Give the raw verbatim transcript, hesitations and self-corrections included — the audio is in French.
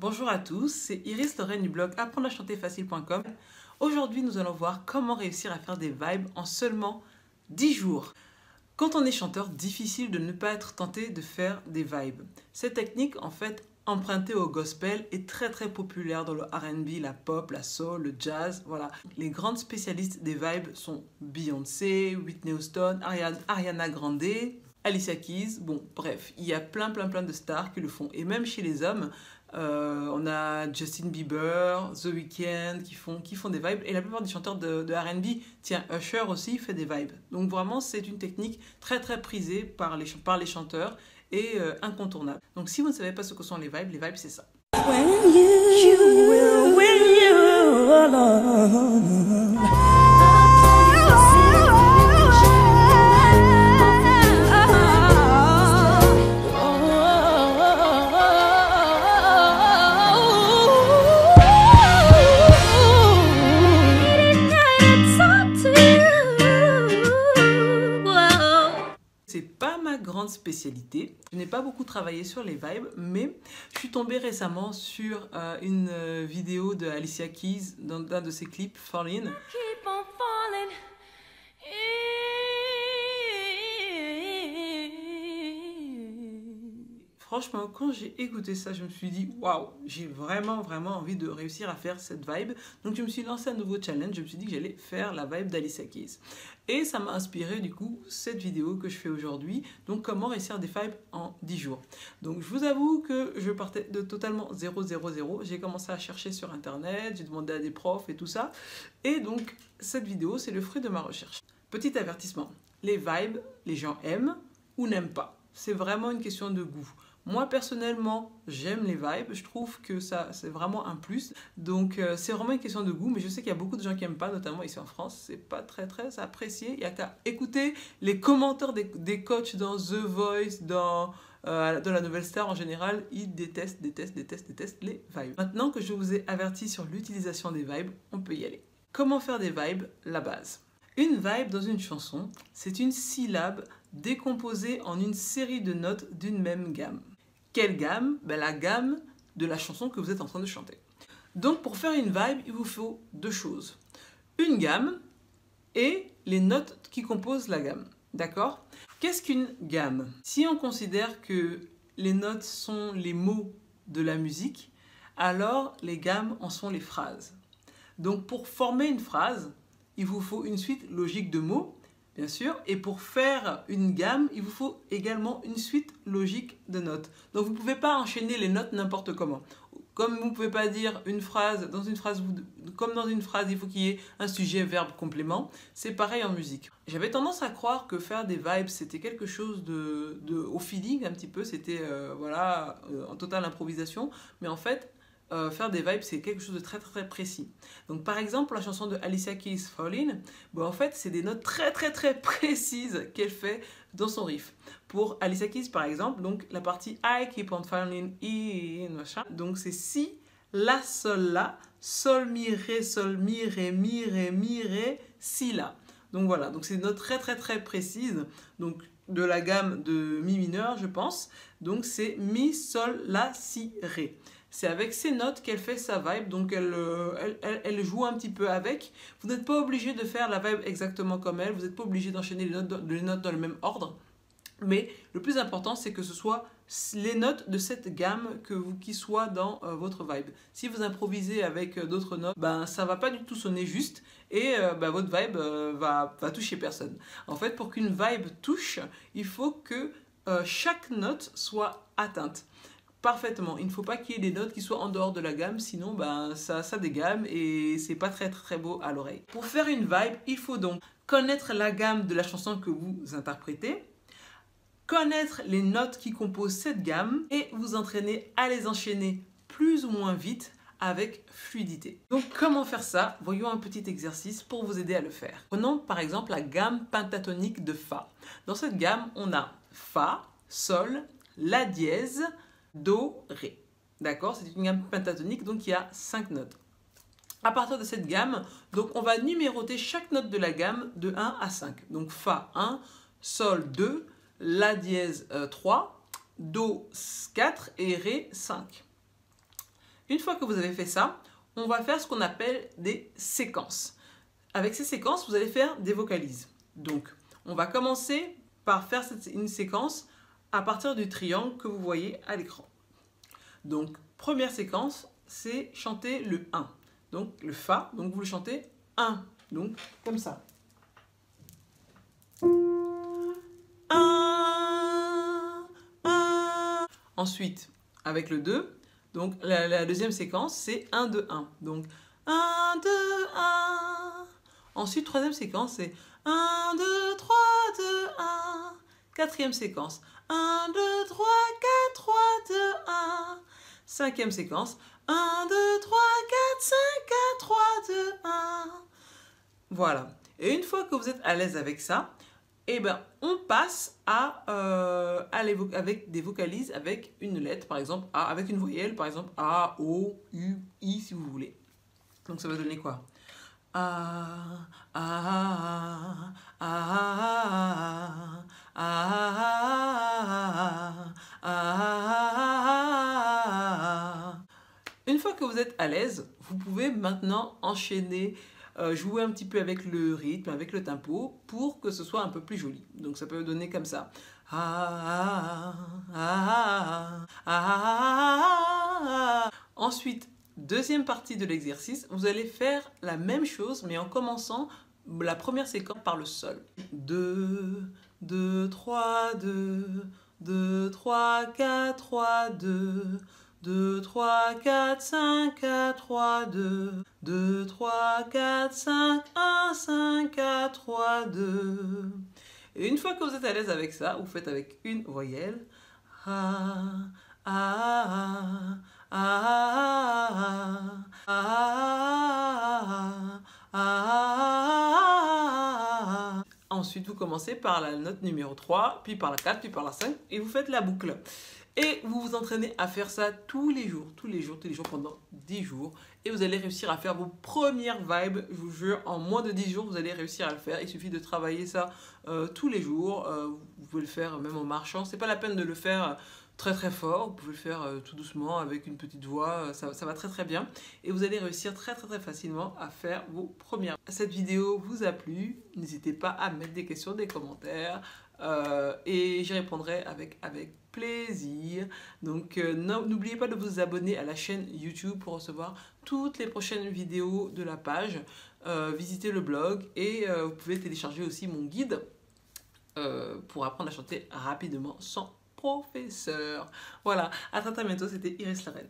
Bonjour à tous, c'est Iris Lauren du blog Apprendre à Chanter Facile point com. Aujourd'hui, nous allons voir comment réussir à faire des vibes en seulement dix jours. Quand on est chanteur, difficile de ne pas être tenté de faire des vibes. Cette technique, en fait, empruntée au gospel, est très très populaire dans le R and B, la pop, la soul, le jazz, voilà. Les grandes spécialistes des vibes sont Beyoncé, Whitney Houston, Ariana Grande, Alicia Keys, bon bref, il y a plein plein plein de stars qui le font. Et même chez les hommes, euh, on a Justin Bieber, The Weeknd qui font, qui font des vibes. Et la plupart des chanteurs de, de R and B, tiens, Usher aussi fait des vibes. Donc vraiment, c'est une technique très très prisée par les, par les chanteurs et euh, incontournable. Donc si vous ne savez pas ce que sont les vibes, les vibes c'est ça. When you, will, when you alone. Grande spécialité. Je n'ai pas beaucoup travaillé sur les vibes, mais je suis tombée récemment sur euh, une euh, vidéo de Alicia Keys dans un de ses clips, Fallin'. Franchement, quand j'ai écouté ça, je me suis dit waouh, j'ai vraiment vraiment envie de réussir à faire cette vibe. Donc je me suis lancé un nouveau challenge, je me suis dit que j'allais faire la vibe d'Alicia Keys. Et ça m'a inspiré du coup cette vidéo que je fais aujourd'hui, donc comment réussir des vibes en dix jours. Donc je vous avoue que je partais de totalement zéro zéro zéro, j'ai commencé à chercher sur internet, j'ai demandé à des profs et tout ça. Et donc cette vidéo, c'est le fruit de ma recherche. Petit avertissement, les vibes, les gens aiment ou n'aiment pas. C'est vraiment une question de goût. Moi, personnellement, j'aime les vibes. Je trouve que ça, c'est vraiment un plus. Donc, euh, c'est vraiment une question de goût. Mais je sais qu'il y a beaucoup de gens qui n'aiment pas, notamment ici en France. C'est pas très, très apprécié. Il n'y a qu'à écouter les commentaires des, des coachs dans The Voice, dans, euh, dans La Nouvelle Star en général. Ils détestent, détestent, détestent, détestent les vibes. Maintenant que je vous ai averti sur l'utilisation des vibes, on peut y aller. Comment faire des vibes? La base. Une vibe dans une chanson, c'est une syllabe décomposée en une série de notes d'une même gamme. Quelle gamme? Ben, la gamme de la chanson que vous êtes en train de chanter. Donc pour faire une vibe, il vous faut deux choses. Une gamme et les notes qui composent la gamme. D'accord? Qu'est-ce qu'une gamme? Si on considère que les notes sont les mots de la musique, alors les gammes en sont les phrases. Donc pour former une phrase, il vous faut une suite logique de mots, bien sûr, et pour faire une gamme, il vous faut également une suite logique de notes. Donc vous ne pouvez pas enchaîner les notes n'importe comment. Comme vous ne pouvez pas dire une phrase, dans une phrase, comme dans une phrase, il faut qu'il y ait un sujet, verbe, complément. C'est pareil en musique. J'avais tendance à croire que faire des vibes, c'était quelque chose de, de au feeling un petit peu, c'était euh, voilà, euh, en totale improvisation, mais en fait, Euh, faire des vibes, c'est quelque chose de très très précis. Donc par exemple, la chanson de Alicia Keys, Fallin', ben, en fait, c'est des notes très très très précises qu'elle fait dans son riff. Pour Alicia Keys, par exemple, donc la partie I keep on falling in, machin. Donc c'est si, la, sol, la, sol, mi, ré, sol, mi, ré, mi, ré, mi, ré, si, la. Donc voilà, donc c'est des notes très très très précises. Donc de la gamme de mi mineur, je pense. Donc c'est mi, sol, la, si, ré. C'est avec ces notes qu'elle fait sa vibe, donc elle, elle, elle, elle joue un petit peu avec. Vous n'êtes pas obligé de faire la vibe exactement comme elle, vous n'êtes pas obligé d'enchaîner les notes, les notes dans le même ordre. Mais le plus important, c'est que ce soit les notes de cette gamme que vous, qui soient dans euh, votre vibe. Si vous improvisez avec euh, d'autres notes, ben, ça ne va pas du tout sonner juste et euh, ben, votre vibe euh, va, va toucher personne. En fait, pour qu'une vibe touche, il faut que euh, chaque note soit atteinte. Parfaitement, il ne faut pas qu'il y ait des notes qui soient en dehors de la gamme, sinon ben, ça, ça dégame et c'est pas très très beau à l'oreille. Pour faire une vibe, il faut donc connaître la gamme de la chanson que vous interprétez, connaître les notes qui composent cette gamme et vous entraîner à les enchaîner plus ou moins vite avec fluidité. Donc comment faire ça? Voyons un petit exercice pour vous aider à le faire. Prenons par exemple la gamme pentatonique de Fa. Dans cette gamme, on a Fa, Sol, La dièse, Do, Ré. D'accord? C'est une gamme pentatonique, donc il y a cinq notes. À partir de cette gamme, donc on va numéroter chaque note de la gamme de un à cinq. Donc Fa un, Sol deux, La dièse euh, trois, Do quatre et Ré cinq. Une fois que vous avez fait ça, on va faire ce qu'on appelle des séquences. Avec ces séquences, vous allez faire des vocalises. Donc, on va commencer par faire une séquence à partir du triangle que vous voyez à l'écran. Donc, première séquence, c'est chanter le un. Donc, le Fa, donc vous le chantez un, donc comme ça. un, un. Ensuite, avec le deux, donc la, la deuxième séquence, c'est un, deux, un. Donc, un, deux, un. Ensuite, troisième séquence, c'est un, deux, trois, deux, un. Quatrième séquence, un, deux, trois, quatre, trois, deux, un. Cinquième séquence, un, deux, trois, quatre, cinq, quatre, trois, deux, un. Voilà. Et une fois que vous êtes à l'aise avec ça, eh ben, on passe à, euh, à les avec des vocalises avec une lettre, par exemple A, avec une voyelle, par exemple A, O, U, I, si vous voulez. Donc ça va donner quoi? A, A, A, A, A, A, A, A. Une fois que vous êtes à l'aise, vous pouvez maintenant enchaîner, euh, jouer un petit peu avec le rythme, avec le tempo, pour que ce soit un peu plus joli. Donc ça peut donner comme ça. Ensuite, deuxième partie de l'exercice, vous allez faire la même chose, mais en commençant la première séquence par le sol. deux, deux, trois, deux, deux, trois, quatre, trois, deux, deux, trois, quatre, cinq, quatre, trois, deux, deux, trois, quatre, cinq, un, cinq, quatre, trois, deux. Et une fois que vous êtes à l'aise avec ça, vous faites avec une voyelle. Ah, ah, ah, ah, ah, ah, ah, ah. Ensuite, vous commencez par la note numéro trois, puis par la quatre, puis par la cinq, et vous faites la boucle. Et vous vous entraînez à faire ça tous les jours, tous les jours, tous les jours, pendant dix jours. Et vous allez réussir à faire vos premières vibes, je vous jure, en moins de dix jours, vous allez réussir à le faire. Il suffit de travailler ça euh, tous les jours. Euh, vous pouvez le faire même en marchant. C'est pas la peine de le faire très très fort, vous pouvez le faire euh, tout doucement avec une petite voix, ça, ça va très très bien et vous allez réussir très très très facilement à faire vos premières. Cette vidéo vous a plu, n'hésitez pas à mettre des questions, des commentaires euh, et j'y répondrai avec, avec plaisir. Donc euh, n'oubliez pas de vous abonner à la chaîne YouTube pour recevoir toutes les prochaines vidéos de la page, euh, visitez le blog et euh, vous pouvez télécharger aussi mon guide euh, pour apprendre à chanter rapidement sans professeur. Voilà, à très très bientôt, c'était Iris Lauren.